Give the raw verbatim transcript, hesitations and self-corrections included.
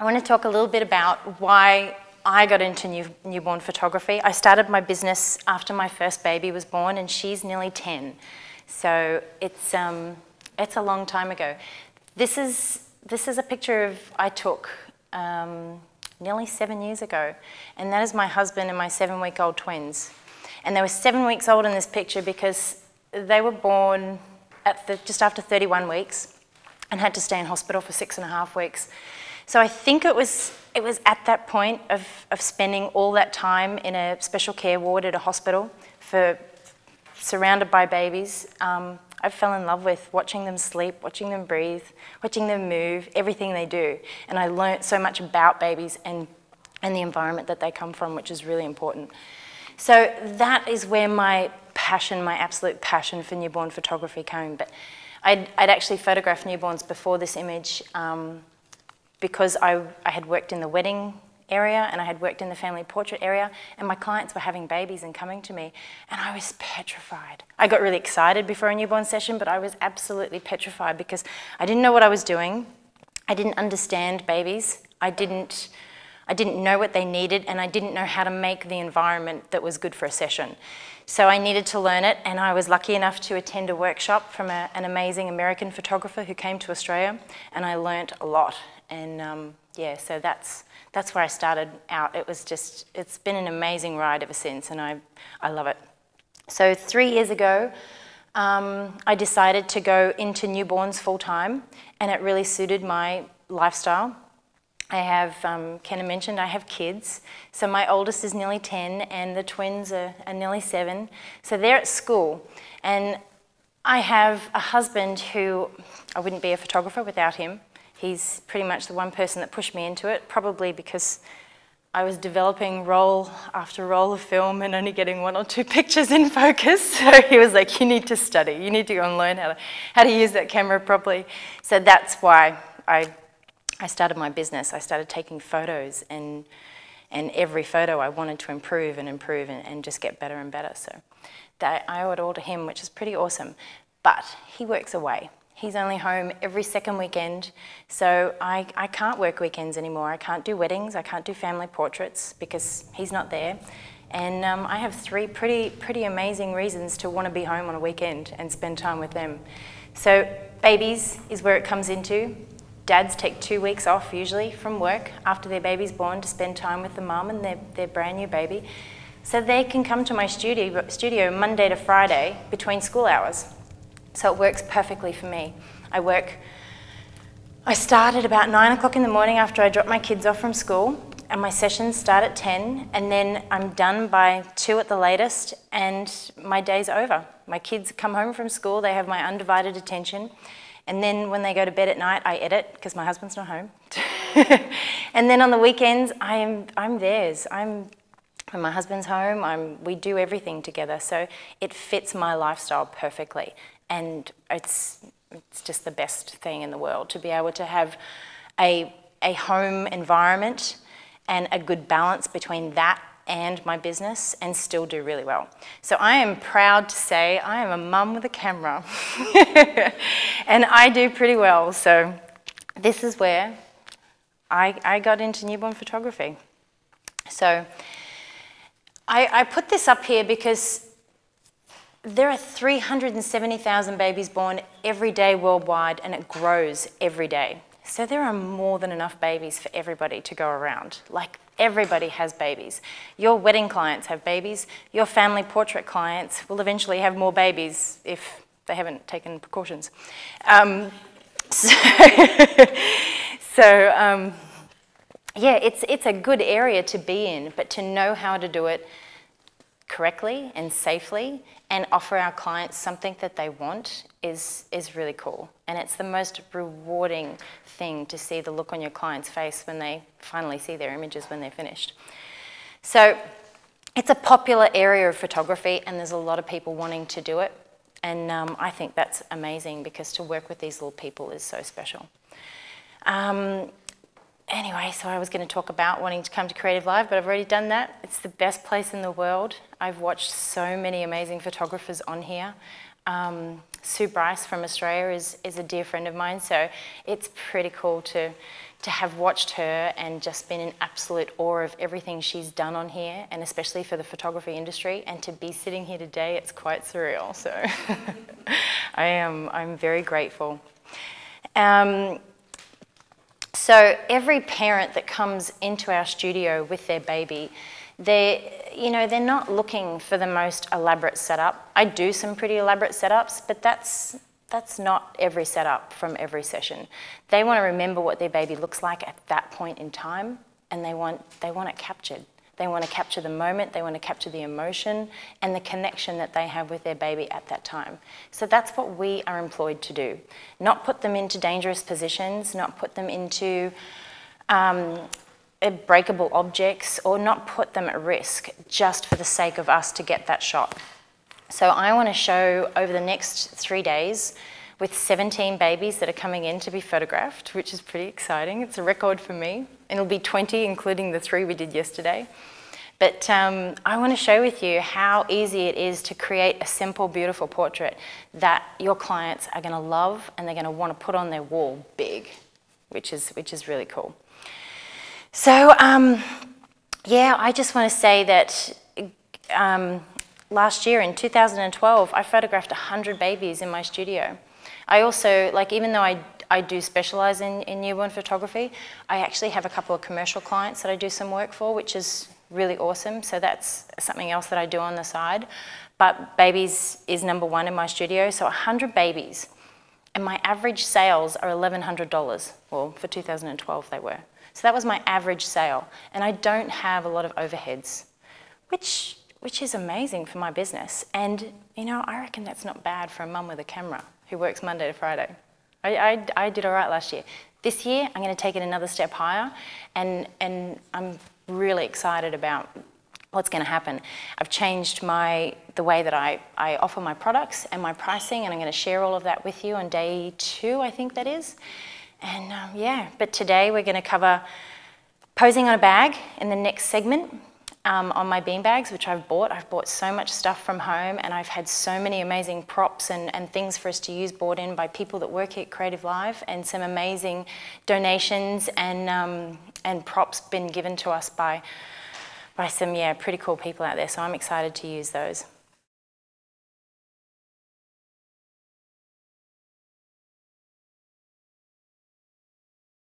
I want to talk a little bit about why I got into new, newborn photography. I started my business after my first baby was born, and she's nearly ten. So it's, um, it's a long time ago. This is, this is a picture of I took um, nearly seven years ago, and that is my husband and my seven-week-old twins. And they were seven weeks old in this picture because they were born at the, just after thirty-one weeks and had to stay in hospital for six and a half weeks. So I think it was, it was at that point of, of spending all that time in a special care ward at a hospital, for, surrounded by babies, um, I fell in love with watching them sleep, watching them breathe, watching them move, everything they do. And I learnt so much about babies and, and the environment that they come from, which is really important. So that is where my passion, my absolute passion for newborn photography came. But I'd, I'd actually photographed newborns before this image, um, because I, I had worked in the wedding area and I had worked in the family portrait area, and my clients were having babies and coming to me, and I was petrified. I got really excited before a newborn session, but I was absolutely petrified because I didn't know what I was doing. I didn't understand babies. I didn't, I didn't know what they needed, and I didn't know how to make the environment that was good for a session. So I needed to learn it, and I was lucky enough to attend a workshop from a, an amazing American photographer who came to Australia, and I learnt a lot. And um, yeah, so that's, that's where I started out. It was just, it's been an amazing ride ever since, and I, I love it. So three years ago, um, I decided to go into newborns full time, and it really suited my lifestyle. I have, um, Kenna mentioned, I have kids. So my oldest is nearly ten, and the twins are, are nearly seven. So they're at school, and I have a husband who, I wouldn't be a photographer without him. He's pretty much the one person that pushed me into it, probably because I was developing roll after roll of film and only getting one or two pictures in focus. So he was like, you need to study. You need to go and learn how to, how to use that camera properly. So that's why I, I started my business. I started taking photos, and, and every photo I wanted to improve and improve and, and just get better and better. So that I owe it all to him, which is pretty awesome. But he works away. He's only home every second weekend, so I, I can't work weekends anymore. I can't do weddings, I can't do family portraits because he's not there. And um, I have three pretty, pretty amazing reasons to want to be home on a weekend and spend time with them. So babies is where it comes into. Dads take two weeks off usually from work after their baby's born to spend time with the mum and their, their brand new baby. So they can come to my studio, studio Monday to Friday between school hours. So it works perfectly for me. I work, I start at about nine o'clock in the morning after I drop my kids off from school, and my sessions start at ten, and then I'm done by two at the latest, and my day's over. My kids come home from school, they have my undivided attention, and then when they go to bed at night, I edit, because my husband's not home. And then on the weekends, I am, I'm theirs. I'm, when my husband's home, I'm, we do everything together, so it fits my lifestyle perfectly. And it's, it's just the best thing in the world to be able to have a, a home environment and a good balance between that and my business and still do really well. So I am proud to say I am a mum with a camera. And I do pretty well. So this is where I, I got into newborn photography. So I, I put this up here because there are three hundred seventy thousand babies born every day worldwide, and it grows every day. So there are more than enough babies for everybody to go around. Like, everybody has babies. Your wedding clients have babies. Your family portrait clients will eventually have more babies if they haven't taken precautions. Um, so, so um, yeah, it's, it's a good area to be in, but to know how to do it correctly and safely and offer our clients something that they want is, is really cool. And it's the most rewarding thing to see the look on your client's face when they finally see their images when they're finished. So it's a popular area of photography, and there's a lot of people wanting to do it. And um, I think that's amazing, because to work with these little people is so special. Um, Anyway, so I was going to talk about wanting to come to CreativeLive, but I've already done that. It's the best place in the world. I've watched so many amazing photographers on here. Um, Sue Bryce from Australia is, is a dear friend of mine, so it's pretty cool to, to have watched her and just been in absolute awe of everything she's done on here, and especially for the photography industry, and to be sitting here today, it's quite surreal, so I am, I'm very grateful. Um, so every parent that comes into our studio with their baby, They're, you know, they're not looking for the most elaborate setup. I do some pretty elaborate setups, but that's, that's not every setup from every session. They want to remember what their baby looks like at that point in time, and they want, they want it captured. They want to capture the moment, they want to capture the emotion and the connection that they have with their baby at that time. So that's what we are employed to do. Not put them into dangerous positions, not put them into um, breakable objects, or not put them at risk just for the sake of us to get that shot. So I want to show over the next three days with seventeen babies that are coming in to be photographed, which is pretty exciting. It's a record for me. And it'll be twenty, including the three we did yesterday. But um, I want to show with you how easy it is to create a simple, beautiful portrait that your clients are going to love and they're going to want to put on their wall big, which is, which is really cool. So, um, yeah, I just want to say that um, last year in two thousand twelve, I photographed one hundred babies in my studio. I also, like, even though I, I do specialise in, in newborn photography, I actually have a couple of commercial clients that I do some work for, which is really awesome. So that's something else that I do on the side. But babies is number one in my studio, so one hundred babies. And my average sales are eleven hundred dollars. Well, for two thousand twelve they were. So that was my average sale, and I don't have a lot of overheads, which, which is amazing for my business. And, you know, I reckon that's not bad for a mum with a camera who works Monday to Friday. I, I, I did all right last year. This year, I'm going to take it another step higher, and, and I'm really excited about what's going to happen. I've changed my, the way that I, I offer my products and my pricing, and I'm going to share all of that with you on day two, I think that is. And um, yeah, but today we're going to cover posing on a bag in the next segment um, on my bean bags, which I've bought. I've bought so much stuff from home, and I've had so many amazing props and, and things for us to use bought in by people that work here at Creative Live, and some amazing donations and, um, and props been given to us by, by some, yeah, pretty cool people out there. So I'm excited to use those.